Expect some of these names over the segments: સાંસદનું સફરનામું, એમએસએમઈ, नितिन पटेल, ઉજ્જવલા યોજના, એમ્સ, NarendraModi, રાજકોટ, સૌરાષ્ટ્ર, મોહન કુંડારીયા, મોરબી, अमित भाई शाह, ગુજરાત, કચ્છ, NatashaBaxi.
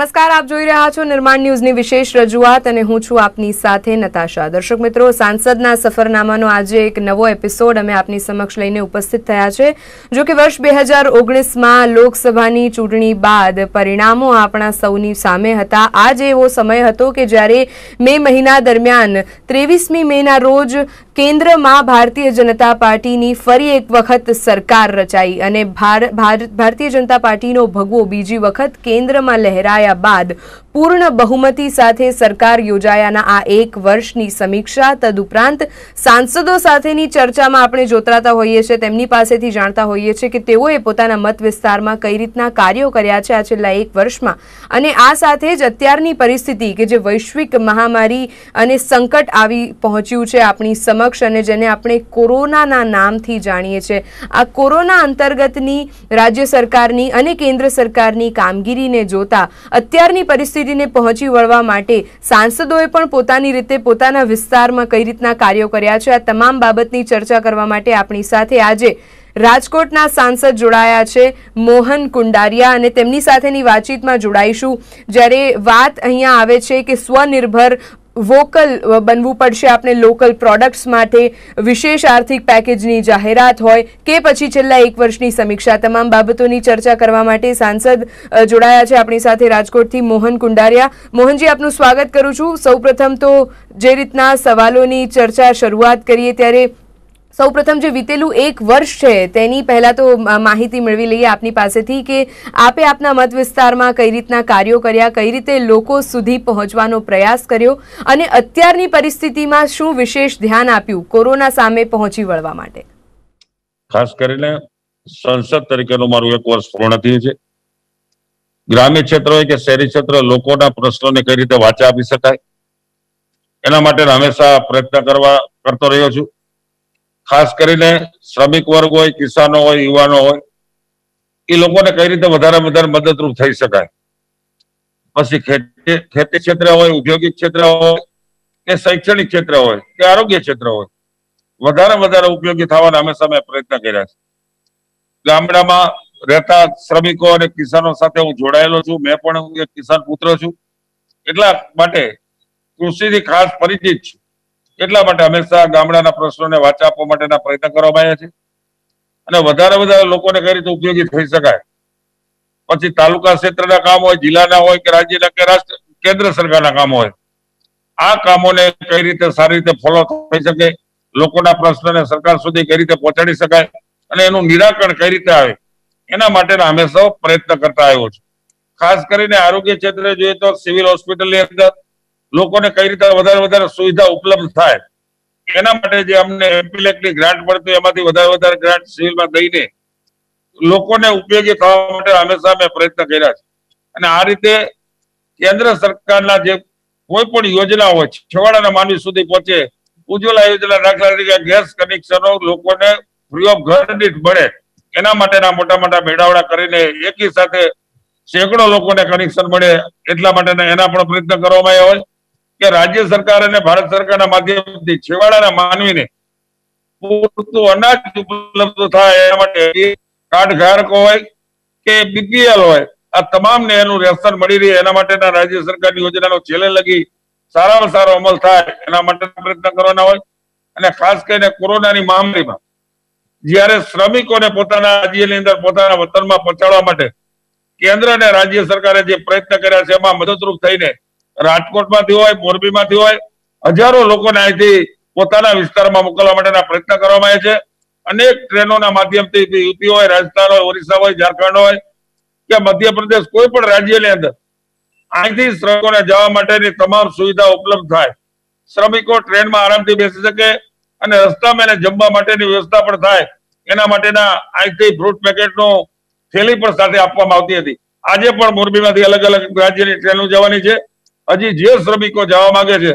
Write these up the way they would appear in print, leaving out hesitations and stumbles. नमस्कार, आप જોઈ રહ્યા છો નિર્માણ ન્યૂઝની વિશેષ રજૂઆત અને હું છું આપની સાથે નતાશા। દર્શક મિત્રો, સાંસદના સફરનામાનો આજે એક નવો એપિસોડ અમે આપની સમક્ષ લઈને ઉપસ્થિત થયા છે। જો કે વર્ષ 2019 માં લોકસભાની ચૂંટણી બાદ પરિણામો આપણા સૌની સામે હતા। આજે એવો સમય હતો કે જ્યારે મે મહિના દરમિયાન 23મી મેના રોજ કેન્દ્રમાં ભારતીય જનતા પાર્ટીની ફરી એક વખત સરકાર રચાઈ અને ભારતીય જનતા પાર્ટીનો ભગવો બીજી વખત કેન્દ્રમાં લહેરાયો। बाद पूर्ण बहुमती साथे सरकार योजायाना आ एक वर्षनी समीक्षा तदुपरांत सांसदों साथेनी चर्चामां आपणे जोतराता होईए छे, तेमनी पासेथी जाणता होईए छे के तेओए पोताना मत विस्तारमां कई रीतना कार्यो कर्या छे आ छेल्ला एक वर्षमां। अने आ साथे ज अत्यारनी परिस्थिति के जे वैश्विक महामारी अने संकट आवी पहोंच्युं छे आपणी समक्ष अने जेने आपणे कोरोनाना नामथी जाणीए छे, आ कोरोना अंतर्गतनी राज्य सरकारनी अने केन्द्र सरकारनी कामगीरीने जोता અત્યારની પરિસ્થિતિને પહોંચી વળવા માટે સાંસદોએ પણ પોતાની રીતે પોતાના વિસ્તારમાં કઈ રીતના કાર્યો કર્યા છે, આ તમામ બાબતની ચર્ચા કરવા માટે આપણી સાથે આજે રાજકોટના સાંસદ જોડાયા છે મોહન કુંડારીયા, અને તેમની સાથેની વાતચીતમાં જોડાઈશું। જ્યારે વાત અહીંયા આવે છે કે સ્વનિર્ભર वोकल बनवू पड़शे, आपने लोकल प्रोडक्ट्स माटे विशेष आर्थिक पैकेजनी जाहेरात होय के पछी छेल्ला एक वर्षनी समीक्षा, तमाम बाबतोनी चर्चा करवा माटे सांसद जोड़ाया छे आपनी साथे राजकोटथी मोहन कुंडारिया। मोहन जी, आपनुं स्वागत करूं छुं। सौप्रथम तो जे रीतना सवालोनी चर्चा शरूआत करीए त्यारे સૌપ્રથમ જે વીતેલું એક વર્ષ છે તેની પહેલા તો માહિતી મેળવી લઈએ આપની પાસેથી કે આપે આપના મત વિસ્તારમાં કઈ રીતના કાર્યો કર્યા, કઈ રીતે લોકો સુધી પહોંચવાનો પ્રયાસ કર્યો અને અત્યારની પરિસ્થિતિમાં શું વિશેષ ધ્યાન આપ્યું કોરોના સામે પહોંચી વળવા માટે। ખાસ કરીને સંસદ તરીકેનું મારું એક વર્ષ પૂર્ણ થયું છે। ગ્રામ્ય ક્ષેત્ર હોય કે શહેરી ક્ષેત્ર, લોકોના પ્રશ્નોને કઈ રીતે વાચા આપી શકાય એના માટે હંમેશા પ્રયત્ન કરતો રહ્યો છું। खास करीने श्रमिक वर्ग होय, किसानो होय, युवानो होय, ए लोकोने कई रीते वधारेमां वधारे मददरूप थई शकाय। पछी खेती क्षेत्र होय, औद्योगिक क्षेत्र होय के शैक्षणिक क्षेत्र होय के आरोग्य क्षेत्र होय, वधारेमां वधारे उपयोगी थवाना हमेशा मैं प्रयत्न कर्या छे। गामडामां रहेता श्रमिको अने किसानो साथे हुं जोडायेलो छुं। मैं पण एक किसान पुत्र छुं, એટલા માટે કૃષિથી ખાસ પરિચિત છું। એટલા માટે હંમેશા ગામડાના પ્રશ્નોને વાચા આપવા માટેના પ્રયત્ન કરવામાં આવ્યા છે અને વધારે લોકોને કઈ રીતે ઉપયોગી થઈ શકાય। પછી તાલુકા ક્ષેત્રના કામ હોય, જિલ્લાના હોય કે રાજ્યના કે કેન્દ્ર સરકારના કામ હોય, આ કામોને કઈ રીતે સારી રીતે ફોલો થઈ શકે, લોકોના પ્રશ્નોને સરકાર સુધી કઈ રીતે પહોંચાડી શકાય અને એનું નિરાકરણ કઈ રીતે આવે એના માટેના હંમેશા પ્રયત્ન કરતા આવ્યો છું। ખાસ કરીને આરોગ્ય ક્ષેત્રે જોઈએ તો સિવિલ હોસ્પિટલની અંદર લોકોને કઈ રીતે વધારે વધારે સુવિધા ઉપલબ્ધ થાય એના માટે જે અમને એમપીલેકની ગ્રાન્ટ મળતી એમાંથી વધારે વધારે ગ્રાન્ટ સિવિલમાં દઈને લોકોને ઉપયોગી થવા માટે હંમેશા મેં પ્રયત્ન કર્યા છે। અને આ રીતે કેન્દ્ર સરકારના જે કોઈ પણ યોજના હોય છેવાડાના માનવી સુધી પહોંચે, ઉજ્જવલા યોજના દાખલા તરીકે ગેસ કનેક્શનો લોકોને ફ્રી ઓફ ઘર દીઠ મળે એના માટેના મોટા મોટા મેળાવડા કરીને એકી સાથે સેંકડો લોકોને કનેક્શન મળે એટલા માટેના એના પણ પ્રયત્ન કરવામાં આવ્યા હોય કે રાજ્ય સરકાર અને ભારત સરકારના માધ્યમથી છેવાડાના માનવીને પૂરતું અનાજ ઉપલબ્ધ થાય એના માટે કાર્ડ ધારકો હોય કે બીપીએલ હોય આ તમામને એનું રેશન મળી રહે એના માટેના રાજ્ય સરકારની યોજનાનો છેલ્લે લગી સારામાં સારો અમલ થાય એના માટે પ્રયત્ન કરવાના હોય। અને ખાસ કરીને કોરોનાની મહામારીમાં જ્યારે શ્રમિકોને પોતાના રાજ્યની અંદર પોતાના વતનમાં પહોંચાડવા માટે કેન્દ્ર અને રાજ્ય સરકારે જે પ્રયત્ન કર્યા છે એમાં મદદરૂપ થઈને રાજકોટમાંથી હોય, મોરબીમાંથી હોય, હજારો લોકોને અહીંથી પોતાના વિસ્તારમાં મોકલવા માટેના પ્રયત્ન કરવામાં આવે છે। અનેક ટ્રેનોના માધ્યમથી યુપી હોય, રાજસ્થાન હોય, ઓરિસ્સા હોય, ઝારખંડ હોય કે મધ્યપ્રદેશ કોઈ પણ રાજ્યની અંદર અહીંથી શ્રમિકોને જવા માટેની તમામ સુવિધા ઉપલબ્ધ થાય, શ્રમિકો ટ્રેનમાં આરામથી બેસી શકે અને રસ્તામાં એને જમવા માટેની વ્યવસ્થા પણ થાય એના માટેના અહીંથી ફ્રૂટ પેકેટનું થેલી પણ સાથે આપવામાં આવતી હતી। આજે પણ મોરબીમાંથી અલગ અલગ રાજ્યની ટ્રેનો જવાની છે। હજી જે શ્રમિકો જવા માંગે છે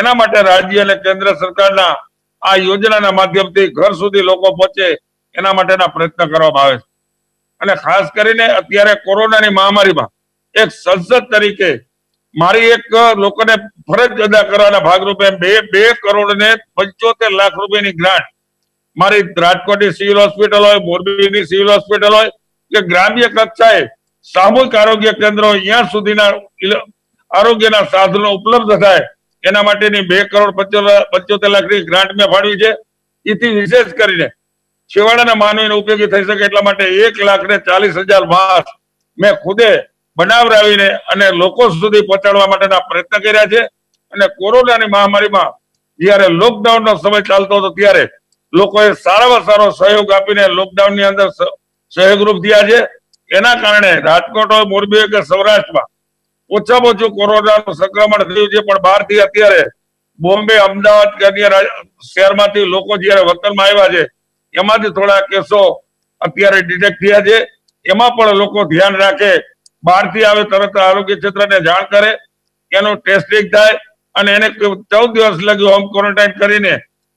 એના માટે રાજ્ય અને કેન્દ્ર સરકારના આ યોજનાના માધ્યમથી ઘર સુધી લોકો પહોંચે એના માટેના પ્રયત્ન કરવામાં આવે છે। અને ખાસ કરીને અત્યારે કોરોનાની મહામારીમાં એક સંસદ તરીકે મારી એક લોકોને ફરજ અદા કરવાના ભાગરૂપે 2,75,00,000 રૂપિયાની ગ્રાન્ટ મારી રાજકોટની સિવિલ હોસ્પિટલ હોય, મોરબીની સિવિલ હોસ્પિટલ હોય કે ગ્રામ્ય કક્ષાએ सामूहिक आरोग्य केंद्रो अहींया सुधीना आरोग्यना साधनो उपलब्ध थाय एना माटेनी 2,75,75,00,000 ग्रांट में फाळवी छे। इति विशेष करीने छेवाडाना मानवीनो उपयोगी थई शके एटला माटे 1,40,000 मास्क मैं खुदे बनावरावीने अने लोको सुधी पहोंचाडवा माटेना प्रयत्न कर्या छे। अने कोरोनानी महामारीमां જ્યારે લોકડાઉન નો સમય ચાલતો હતો ત્યારે લોકોએ સારામાં સારો સહયોગ આપીને લોકડાઉન ની અંદર સહયોગરૂપ થયા છે। એના કારણે રાજકોટ હોય મોરબી કે સૌરાષ્ટ્રમાં ઓછામાં ઓછું કોરોનાનું સંક્રમણ થયું છે, પણ બહારથી અત્યારે બોમ્બે અમદાવાદ કે અન્ય શહેરમાંથી લોકો જ્યારે વતનમાં આવ્યા છે એમાંથી થોડા કેસો અત્યારે ડિટેક્ટ થયા છે। એમાં પણ લોકો ધ્યાન રાખે, બહારથી આવે તરત આરોગ્ય ક્ષેત્રને જાણ કરે, એનું ટેસ્ટિંગ થાય અને એને 14 દિવસ લગી હોમ ક્વોરન્ટાઇન કરીને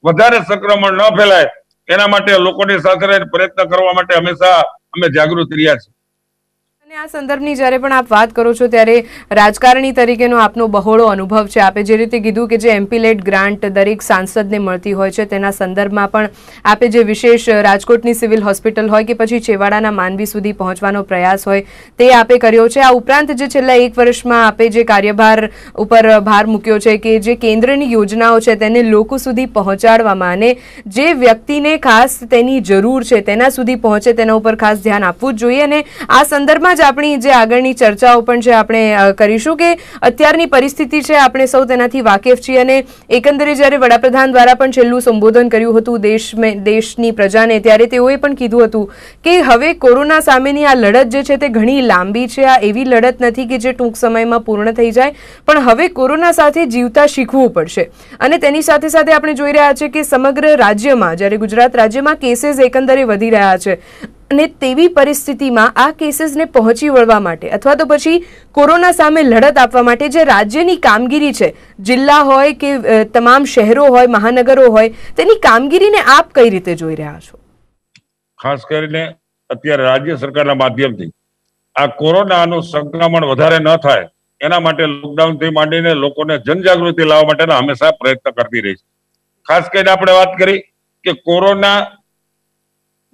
વધારે સંક્રમણ ન ફેલાય એના માટે લોકોની સાથે રહીને પ્રયત્ન કરવા માટે હંમેશા અમે જાગૃત રહ્યા છીએ। અને આ સંદર્ભની જ્યારે પણ આપ વાત કરો છો ત્યારે રાજકારણી તરીકેનો આપનો બહોળો અનુભવ છે। આપે જે રીતે કીધું કે જે એમપીલેટ ગ્રાન્ટ દરેક સાંસદને મળતી હોય છે તેના સંદર્ભમાં પણ આપે જે વિશેષ રાજકોટની સિવિલ હોસ્પિટલ હોય કે પછી છેવાડાના માનવી સુધી પહોંચવાનો પ્રયાસ હોય તે આપે કર્યો છે। આ ઉપરાંત જે છેલ્લા એક વર્ષમાં આપે જે કાર્યભાર ઉપર ભાર મૂક્યો છે કે જે કેન્દ્રની યોજનાઓ છે તેને લોકો સુધી પહોંચાડવામાં અને જે વ્યક્તિને ખાસ તેની જરૂર છે તેના સુધી પહોંચે તેના ઉપર ખાસ ધ્યાન આપવું જ જોઈએ। અને આ સંદર્ભમાં આપણી જે આગળની ચર્ચાઓ પણ છે આપણે કરીશું કે અત્યારની પરિસ્થિતિ છે આપણે સૌ તેનાથી વાકેફ છીએ અને એકંદરે જ્યારે વડાપ્રધાન દ્વારા પણ છેલ્લું સંબોધન કર્યું હતું દેશની પ્રજાને ત્યારે તેઓએ પણ કીધું હતું કે હવે કોરોના સામેની આ લડત જે છે તે ઘણી લાંબી છે। આ એવી લડત નથી કે જે ટૂંક સમયમાં પૂર્ણ થઈ જાય, પણ હવે કોરોના સાથે જીવતા શીખવું પડશે। અને તેની સાથે સાથે આપણે જોઈ રહ્યા છીએ કે સમગ્ર રાજ્યમાં જ્યારે ગુજરાત રાજ્યમાં કેસીસ એકંદરે વધી રહ્યા છે અને તેવી પરિસ્થિતિમાં આ કેસીસને પહોંચી વળવા માટે અથવા તો પછી કોરોના સામે લડત આપવા માટે જે રાજ્યની કામગીરી છે, જિલ્લા હોય કે તમામ શહેરો હોય મહાનગરો હોય તેની કામગીરીને આપ કઈ રીતે જોઈ રહ્યા છો? ખાસ કરીને અત્યારે રાજ્ય સરકારના માધ્યમથી આ કોરોનાનું સંક્રમણ વધારે ન થાય એના માટે લોકડાઉનથી માંડીને લોકોને જનજાગૃતિ લાવવા માટેના હંમેશા પ્રયત્ન કરતી રહી છે। ખાસ કરીને આપણે વાત કરી કે કોરોના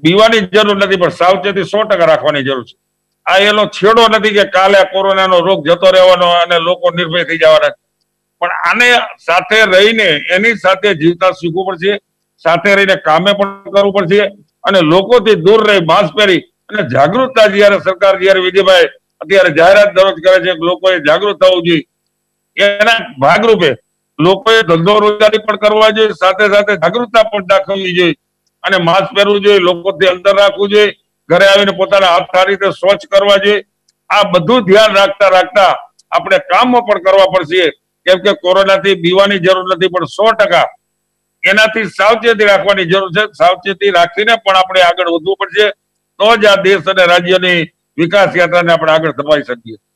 બીવાની જરૂર નથી, પણ સાવચેતી 100% રાખવાની જરૂર છે। આ એનો છેડો નથી કે કાલે કોરોનાનો રોગ જતો રહેવાનો અને લોકો નિર્ભય થઈ જવાના, પણ આને સાથે રહીને એની સાથે જીવતા શીખવું પડશે, સાથે રહીને કામે પણ કરવું પડશે અને લોકોથી દૂર રહી માસ્ક પહેરી અને જાગૃતતા જયારે સરકાર જયારે વિજયભાઈ અત્યારે જાહેરાત દરરોજ કરે છે કે લોકોએ જાગૃત થવું જોઈએ, એના ભાગરૂપે લોકોએ ધંધો રોજગારી પણ કરવા જોઈએ, સાથે સાથે જાગૃતતા પણ દાખવવી જોઈએ અને માસ્ક પહેરવું જોઈએ, લોકોથી અંતર રાખવું જોઈએ, ઘરે આવીને પોતાના હાથ સારી રીતે સ્વચ્છ કરવા જોઈએ। આ બધું ધ્યાન રાખતા આપણે કામો પણ કરવા પડશે, કેમ કે કોરોનાથી બીવાની જરૂર નથી, પણ 100% એનાથી સાવચેતી રાખવાની જરૂર છે। સાવચેતી રાખીને પણ આપણે આગળ વધવું પડશે, તો જ આ દેશ અને રાજ્યની વિકાસ યાત્રાને આપણે આગળ ધપાવી શકીએ।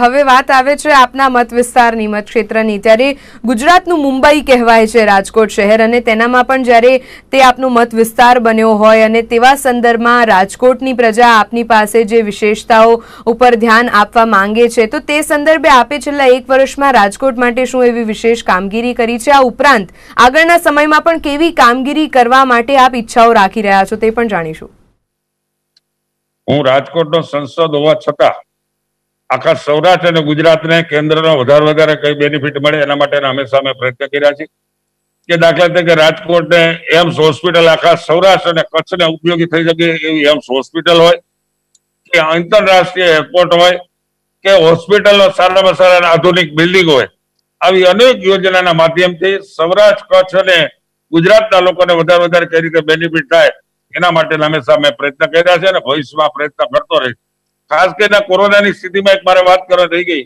હવે વાત આવે છે આપના મત વિસ્તારની, મત ક્ષેત્રની, ત્યારે ગુજરાતનું મુંબઈ કહેવાય છે રાજકોટ શહેર અને તેનામાં પણ જ્યારે તે આપનો મત વિસ્તાર બન્યો હોય અને તેવા સંદર્ભમાં રાજકોટની પ્રજા આપની પાસે જે વિશેષતાઓ ઉપર ધ્યાન આપવા માંગે છે તો તે સંદર્ભે આપે છેલ્લા એક વર્ષમાં રાજકોટ માટે શું એવી વિશેષ કામગીરી કરી છે? આ ઉપરાંત આગળના સમયમાં પણ કેવી કામગીરી કરવા માટે આપ ઈચ્છાઓ રાખી રહ્યા છો તે પણ જાણીશું। હું રાજકોટનો સંસદ હોવા છતાં આખા સૌરાષ્ટ્ર અને ગુજરાતને કેન્દ્રનો વધારે કઈ બેનિફિટ મળે એના માટેના હંમેશા અમે પ્રયત્ન કર્યા છે કે દાખલા તરીકે રાજકોટને એમ્સ હોસ્પિટલ આખા સૌરાષ્ટ્ર અને કચ્છને ઉપયોગી થઈ શકે એવી એમ્સ હોસ્પિટલ હોય કે આંતરરાષ્ટ્રીય એરપોર્ટ હોય કે હોસ્પિટલનો સારામાં સારા આધુનિક બિલ્ડિંગ હોય, આવી અનેક યોજનાના માધ્યમથી સૌરાષ્ટ્ર કચ્છ અને ગુજરાતના લોકોને વધારે કઈ રીતે બેનિફિટ થાય એના માટેના હંમેશા અમે પ્રયત્ન કર્યા છે અને ભવિષ્યમાં પ્રયત્ન કરતો રહીશ। ખાસ કરીને કોરોનાની સ્થિતિમાં એક મારે વાત કરવા થઈ ગઈ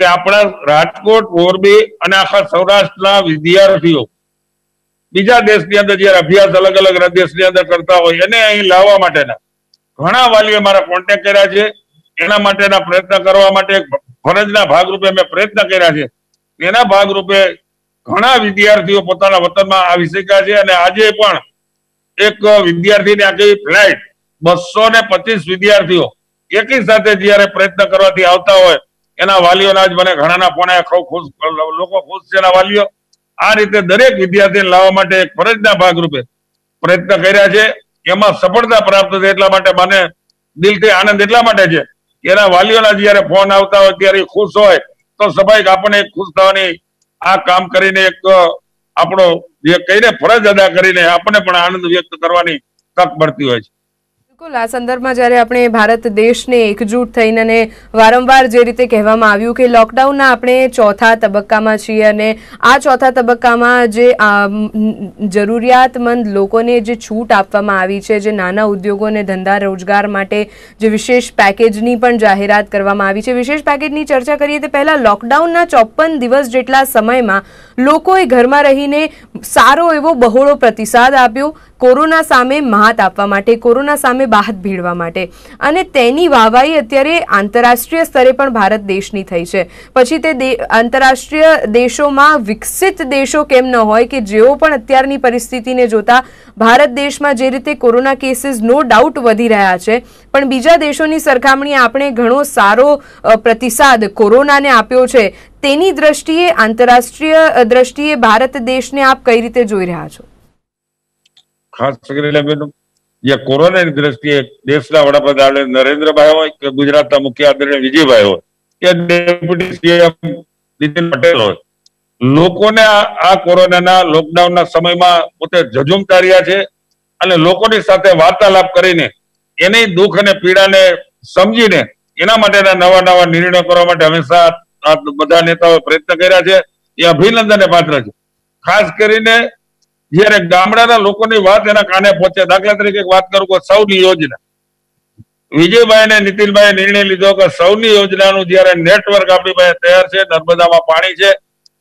કે આપણા રાજકોટ મોરબી અને આખા સૌરાષ્ટ્રના વિદ્યાર્થીઓ બીજા દેશની અંદર જયારે અભ્યાસ અલગ અલગ દેશની અંદર કરતા હોય એને અહીં લાવવા માટેના ઘણા વાલીઓ મારા કોન્ટેક્ટ કર્યા છે, એના માટેના પ્રયત્ન કરવા માટે ફરજના ભાગરૂપે મેં પ્રયત્ન કર્યા છે। એના ભાગરૂપે ઘણા વિદ્યાર્થીઓ પોતાના વતનમાં આવી શક્યા છે અને આજે પણ એક વિદ્યાર્થીને આખી ફ્લાઇટ 225 વિદ્યાર્થીઓ એકી સાથે જયારે પ્રયત્ન કરવાથી આવતા હોય એના વાલીઓના જ મને ઘણાના ફોન લોકો ખુશ છે એના વાલીઓ। આ રીતે દરેક વિદ્યાર્થીને લાવવા માટે એક ફરજના ભાગરૂપે પ્રયત્ન કર્યા છે, એમાં સફળતા પ્રાપ્ત થઈ એટલા માટે મને दिलथी आनंद એટલા માટે છે કે એના વાલીઓના જ્યારે ફોન આવતા હોય ત્યારે ખુશ હોય તો સ્વાભાવિક આપણે ખુશ થવાની આ કામ કરીને એક આપણો જે કહીને ફરજ અદા કરીને આપણે પણ આનંદ વ્યક્ત કરવાની તક મળતી હોય છે। बिल्कुल आ संदर्भ में जयरे अपने भारत देश ने एकजूट थईने वारंवार जे रीते कहेवामां आव्युं के लॉकडाउन अपने चौथा तबक्का में छीए अने आ चौथा तबक्का में जे जरूरियातमंद लोकोने जे छूट आपवामां आवी छे, जे नाना उद्योगों ने धंधा रोजगार माटे जे विशेष पैकेजनी पण जाहेरात करवामां आवी छे। विशेष पैकेजनी चर्चा करीए तो पहला लॉकडाउनना 54 दिवस जेटला समयमां लोकोए घरमां रहीने सारो एवो बहोळो प्रतिसाद आप्यो। कोरोना सामे मात आपवा माटे, कोरोना सामे बाहत भीड़वा माटे अने तेनी वाहवाही अत्यारे आंतरराष्ट्रीय स्तरे पण भारत देशनी थई छे। पछी ते आंतरराष्ट्रीय देशों में विकसित देशों केम न होय के जेओ पण अत्यारनी परिस्थितिने जोता भारत देश में जे रीते कोरोना केसीस नो डाउट वधी रह्या छे पण बीजा देशोनी सरखामणीए आपणे घणो सारो प्रतिसाद कोरोनाने आप्यो छे। तेनी दृष्टिए आंतरराष्ट्रीय दृष्टिए भारत देश ने आप कई रीते जोई रह्या छो? खास कर या कोरोना की दृष्टि देश नरेन्द्र भाई हो के गुजरात मुख्य आदरणीय विजय भाई हो के डेप्यूटी सीएम नितिन पटेल हो लोगों ने आ कोरोना लॉकडाउन ना समय में पोते झझूमता रह्या छे अने लोकोनी साथे वार्तालाप करीने एनी दुख अने पीड़ा ने समजीने एना माटेना नवा नवा निर्णय करवा माटे हमेशा आ बधा नेताओ प्रयत्न कर्या छे। ए अभिनंदनने पात्र छे। खास करीने जयरे गामडाना लोकोनी वात एना काने पहुंचे। दाखला तरीके वात करूं के सौनी योजना विजयभाई ने नितिनभाई निर्णय लीधो के सौनी योजनानुं जयरे नेटवर्क आपणी पासे तैयार छे, नर्मदामां पाणी छे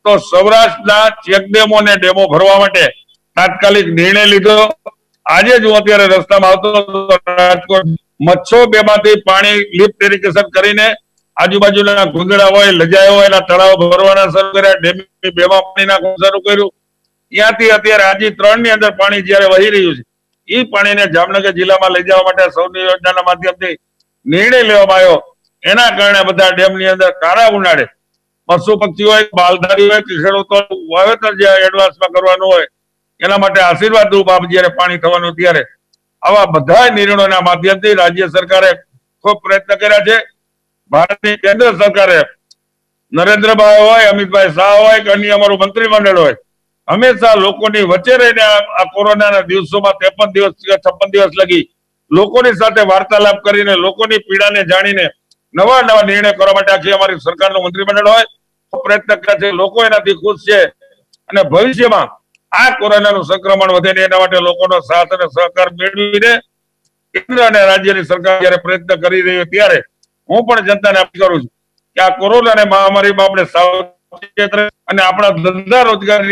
तो सौराष्ट्रना चेकडेमो ने डेमो भरवा माटे तात्कालिक निर्णय लीधो। आज जो अत्यारे रस्तामां आवतो राजकोट मच्छो बेमांथी पाणी लिफ्ट इरिगेशन करीने आजुबाजुना गुंदड़ा होय लजाय होय एना तळाव भरवाना शरू कर्या, डेमनी बेमा पाणी नाखवा शरू कर्युं। पशु पक्षी हो बालधारी हो खेडूतो वावेतर जे एडवांसमां करवानुं होय एना माटे आशीर्वाद रूप आप ज्यारे पाणी थवानुं त्यारे आवा बधा निर्णयोना माध्यमथी राज्य सरकारे खूब प्रयत्न कर्या छे। भारतनी केंद्र सरकारे नरेन्द्र भाई होय, अमित भाई शाह होय के अन्य अमरु मंत्रिमंडल होय हमेशा लोकोनी वच्चे रहीने आ कोरोनाना दिवसोमां 53 दिवस 56 दिवस लगी लोकोनी साथे वार्तालाप करीने लोकोनी पीड़ाने जाणीने नवा नवा निर्णय करवा माटे आखी अमारी सरकारनुं मंत्रिमंडळ होय प्रयत्न करे छे। लोको एनाथी खुश छे अने भविष्यमां आ कोरोनानुं संक्रमण वधे ने एना माटे लोकोनो साथ अने सहकार मेळवीने केंद्र अने राज्यनी सरकार ज्यारे प्रयत्न करी रही होय त्यारे हुं पण जनताने अपील करूं छुं के आ कोरोनाने महामारीमां आपणे सावधान धंधा रोजगार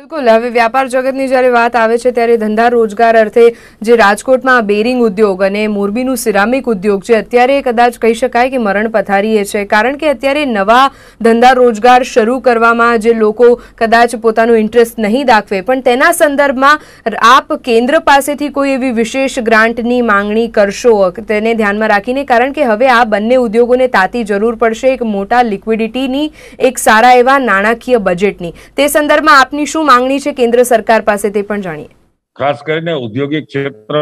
बिल्कुल। हवे व्यापार जगतनी ज्यारे वात आवे छे त्यारे धंधा रोजगार अर्थे जे राजकोटमां बेरिंग उद्योग अने मोरबीनुं सिरामिक उद्योग छे अत्यारे कदाच कही शकाय के मरण पथारीए छे कारण के अत्यारे नवा धंधा रोजगार शरू करवामां जे लोको कदाच पोतानो इंटरेस्ट नहीं दाखवे पण तेना संदर्भमां आप केंद्र पासेथी कोई एवी विशेष ग्रांटनी मांगणी करशो तेने ध्यानमां राखीने कारण के हवे आ बंने उद्योगोने ताती जरूर पड़शे एक मोटा लिक्विडिटीनी एक सारा एवा नाणाकीय बजेटनी। ते संदर्भमां आपनी शुं मांगनी छे केंद्र सरकार पासे ते पण जाणीए। खास करीने औद्योगिक क्षेत्र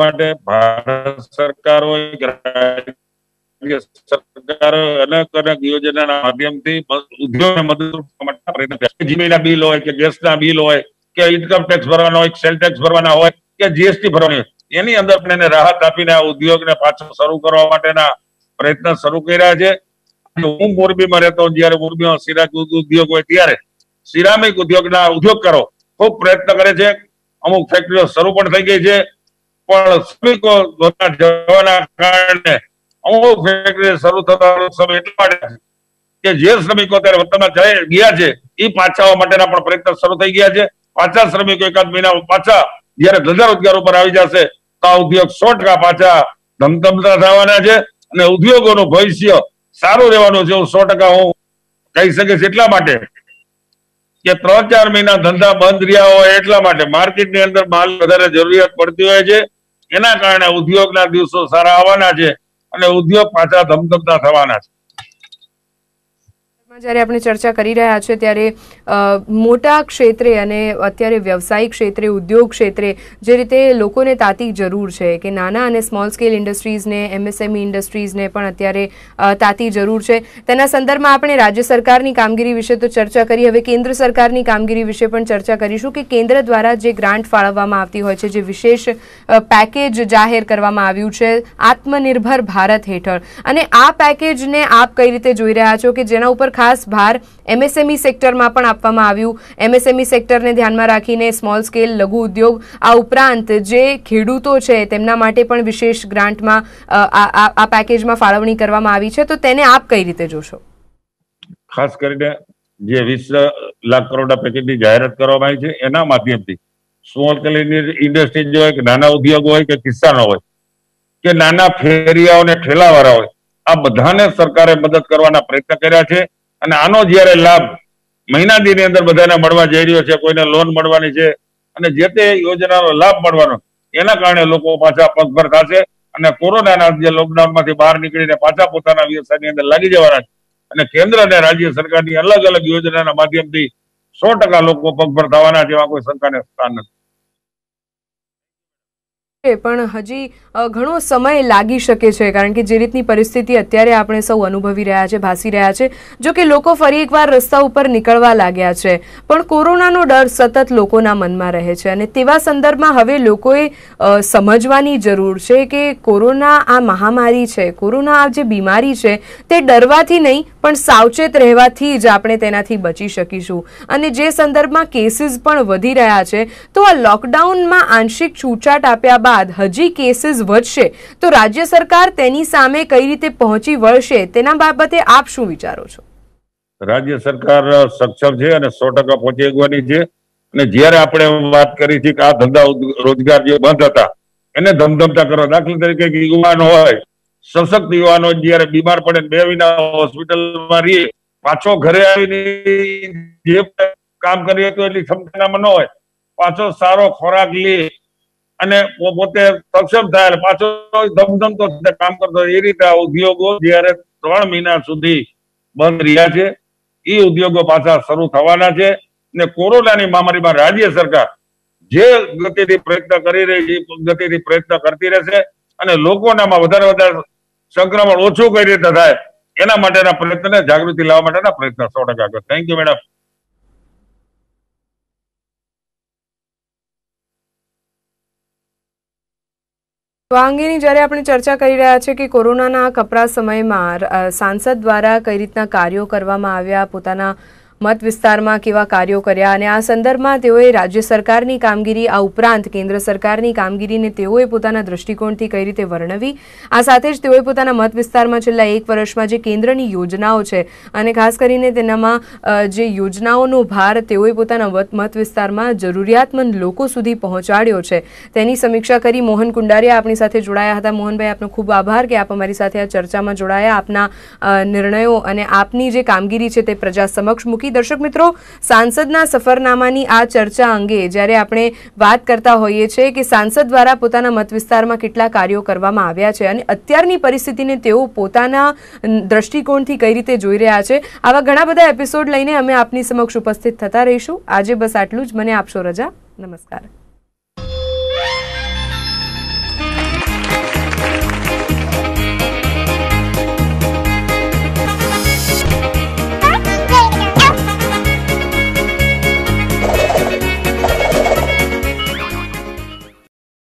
माटे भारत सरकार होय राज्य सरकार अनेक अनेक योजनाना माध्यमथी उद्योगने मददरूप करवाना प्रयत्न करे। जीएसटीना बिल होय के गैसना बिल होय के इनकम टैक्स भरवानो होय सेल टैक्स भरवाना होय के जीएसटी भरवानी होय एनी अंदर आपणे राहत आपीने उद्योगने पाछो शरू करवा माटेना प्रयत्न शरू कर्या छे। હું મોરબીમાં રહેતો જ્યારે મોરબીમાં સિરામિક ઉદ્યોગ હોય ત્યારે सिरामिक उद्योगना उद्योगकारो खूब प्रयत्न करे छे। अमुक फैक्टरीओ शरू पण थई गई छे पण श्रमिको द्वारा जवाना कारणे अमुक फैक्टरी शरू थवानो समय એટલા માટે કે જે શ્રમિકો ત્યારે વતનમાં જઈ ગયા છે એ પાછા આવવા માટેના પણ પ્રયત્ન શરૂ થઈ ગયા છે। પાછા શ્રમિકો એકાદ મહિના પાછા જ્યારે ધંધા રોજગાર ઉપર આવી જશે તો આ ઉદ્યોગ 100% પાછા ધમધમતા થવાના છે અને ઉદ્યોગોનું ભવિષ્ય સારું રહેવાનું છે 100% હું કહી શકે છે। એટલા માટે के 3-4 महीना धंधा बंद रहा हो एटला माटे मार्केट ની અંદર માલ વધારે જરૂરિયાત પડતી હોય છે એના કારણે ઉદ્યોગના દિવસો સારા આવવાના છે અને ઉદ્યોગ પાછા ધમધમતા થવાના છે। જ્યારે આપણે ચર્ચા કરી રહ્યા છે ત્યારે મોટા ક્ષેત્રે અને અત્યારે વ્યવસાયિક ક્ષેત્રે ઉદ્યોગ ક્ષેત્રે જે રીતે લોકોને તાતી જરૂર છે કે નાના અને સ્મોલ સ્કેલ ઇન્ડસ્ટ્રીઝને એમએસએમઈ ઇન્ડસ્ટ્રીઝને પણ અત્યારે તાતી જરૂર છે તેના સંદર્ભમાં આપણે રાજ્ય સરકારની કામગીરી વિશે તો ચર્ચા કરી, હવે કેન્દ્ર સરકારની કામગીરી વિશે પણ ચર્ચા કરીશું કે કેન્દ્ર દ્વારા જે ગ્રાન્ટ ફાળવવામાં આવતી હોય છે, જે વિશેષ પેકેજ જાહેર કરવામાં આવ્યું છે આત્મનિર્ભર ભારત હેઠળ, અને આ પેકેજને આપ કઈ રીતે જોઈ રહ્યા છો કે જેના ઉપર ખાસ ભાર એમએસએમઈ સેક્ટરમાં પણ આપવામાં આવ્યું, એમએસએમઈ સેક્ટરને ધ્યાનમાં રાખીને સ્મોલ સ્કેલ લઘુ ઉદ્યોગ આ ઉપરાંત જે ખેડૂતો છે તેમના માટે પણ વિશેષ ગ્રાન્ટમાં આ પેકેજમાં ફાળવણી કરવામાં આવી છે, તો તેને આપ કઈ રીતે જોશો? ખાસ કરીને જે 20 લાખ કરોડના પેકેજની જાહેરાત કરવામાં આવી છે એના માધ્યમથી સ્મોલ સ્કેલ ઇન્ડસ્ટ્રીઝ હોય કે નાના ઉદ્યોગ હોય કે કિસાનો હોય કે નાના ફેરિયાઓને ઠેલાવાળા હોય, આ બધાને સરકારે મદદ કરવાના પ્રયત્ન કર્યા છે અને આનો જયારે લાભ મહિના દીની અંદર બધાને મળવા જઈ રહ્યો છે, કોઈને લોન મળવાની છે અને જે તે યોજનાનો લાભ મળવાનો, એના કારણે લોકો પાછા પગભર થશે અને કોરોનાના જે લોકડાઉનમાંથી બહાર નીકળીને પાછા પોતાના વ્યવસાયની અંદર લાગી જવાના છે અને કેન્દ્ર અને રાજ્ય સરકારની અલગ અલગ યોજનાના માધ્યમથી 100% લોકો પગભર થવાના, જેમાં કોઈ શંકાને સ્થાન નથી. પણ હજી ઘણો સમય લાગી શકે છે કારણ કે જે રીતની પરિસ્થિતિ અત્યારે આપણે સૌ અનુભવી રહ્યા છે, ભાસી રહ્યા છે. જો કે લોકો ફરી એકવાર રસ્તા ઉપર નીકળવા લાગ્યા છે પણ કોરોનાનો ડર સતત લોકોના મનમાં રહે છે અને તેવા સંદર્ભમાં હવે લોકોએ સમજવાની જરૂર છે કે કોરોના આ મહામારી છે, કોરોના આ જે બીમારી છે તે ડરવાથી નહીં પણ સાવચેત રહેવાથી જ આપણે તેનાથી બચી શકીશું. અને જે સંદર્ભમાં કેસીસ પણ વધી રહ્યા છે તો આ લોકડાઉનમાં આંશિક છૂટછાટ આપ્યા બાદ હજી કેસીસ વધશે તો રાજ્ય સરકાર તેની સામે કઈ રીતે પહોંચી વળશે તેના બાબતે આપ શું વિચારો છો? રાજ્ય સરકાર સક્ષમ છે અને 100% પહોંચી ગવાની છે અને જ્યારે આપણે વાત કરી હતી કે આ ધંધા રોજગાર જે બંધ હતા એને ધમધમતા કરવા, દાખલા તરીકે યુવાન હોય, સશક્ત યુવાનો જયારે બીમાર પડે 2 મહિના હોસ્પિટલમાં રહીએ, પાછો ઘરે આવીને જે કામ કરીએ તો એટલી ક્ષમતામાં ન હોય, પાછો સારો ખોરાક લે અને પોતે સક્ષમ થાય પાછો ધમધમતો કામ કરતો, એ રીતે આ ઉદ્યોગો જયારે 3 મહિના સુધી બંધ રહ્યા છે એ ઉદ્યોગો પાછા શરૂ થવાના છે ને કોરોનાની મહામારીમાં રાજ્ય સરકાર જે ગતિથી પ્રયત્ન કરી રહી છે એ ગતિથી પ્રયત્ન કરતી રહેશે અને લોકોનામાં વધારે વધારે સંક્રમણ ઓછું કઈ રીતે થાય એના માટેના પ્રયત્ન, જાગૃતિ લાવવા માટેના પ્રયત્ન 100%. Thank you madam. તો આ અંગેની જ્યારે આપણે ચર્ચા કરી રહ્યા છે કે કોરોનાના કપરા સમયમાં સાંસદ દ્વારા કઈ રીતના કાર્યો કરવામાં આવ્યા, પોતાના મત વિસ્તારમાં કેવા કાર્યો કર્યા અને આ સંદર્ભમાં તેઓએ રાજ્ય સરકારની કામગીરી આ ઉપરાંત કેન્દ્ર સરકારની કામગીરીને તેઓએ પોતાના દ્રષ્ટિકોણથી કઈ રીતે વર્ણવી, આ સાથે જ તેઓએ પોતાના મત વિસ્તારમાં છેલ્લા 1 વર્ષમાં જે કેન્દ્રની યોજનાઓ છે અને ખાસ કરીને તેનામાં જે યોજનાઓનો ભાર તેઓએ પોતાના મત વિસ્તારમાં જરૂરિયાતમંદ લોકો સુધી પહોંચાડ્યો છે તેની સમીક્ષા કરી. મોહન કુંડારીયા આપણી સાથે જોડાયા હતા. મોહનભાઈ, આપનો ખૂબ આભાર કે આપ અમારી સાથે આ ચર્ચામાં જોડાયા, આપના નિર્ણયો અને આપની જે કામગીરી છે તે પ્રજા સમક્ષ મૂકી. દર્શક મિત્રો, સાંસદના સફરનામાની આ ચર્ચા અંગે જ્યારે આપણે વાત કરતા હોઈએ છીએ કે સાંસદ દ્વારા પોતાના મત વિસ્તારમાં કેટલા કાર્યો કરવામાં આવ્યા છે અને અત્યારની પરિસ્થિતિને તેઓ પોતાના દ્રષ્ટિકોણથી કઈ રીતે જોઈ રહ્યા છે, આવા ઘણા બધા એપિસોડ લઈને અમે આપની સમક્ષ ઉપસ્થિત થતા રહીશું. આજે બસ આટલું જ. મને આપશો રજા. નમસ્કાર.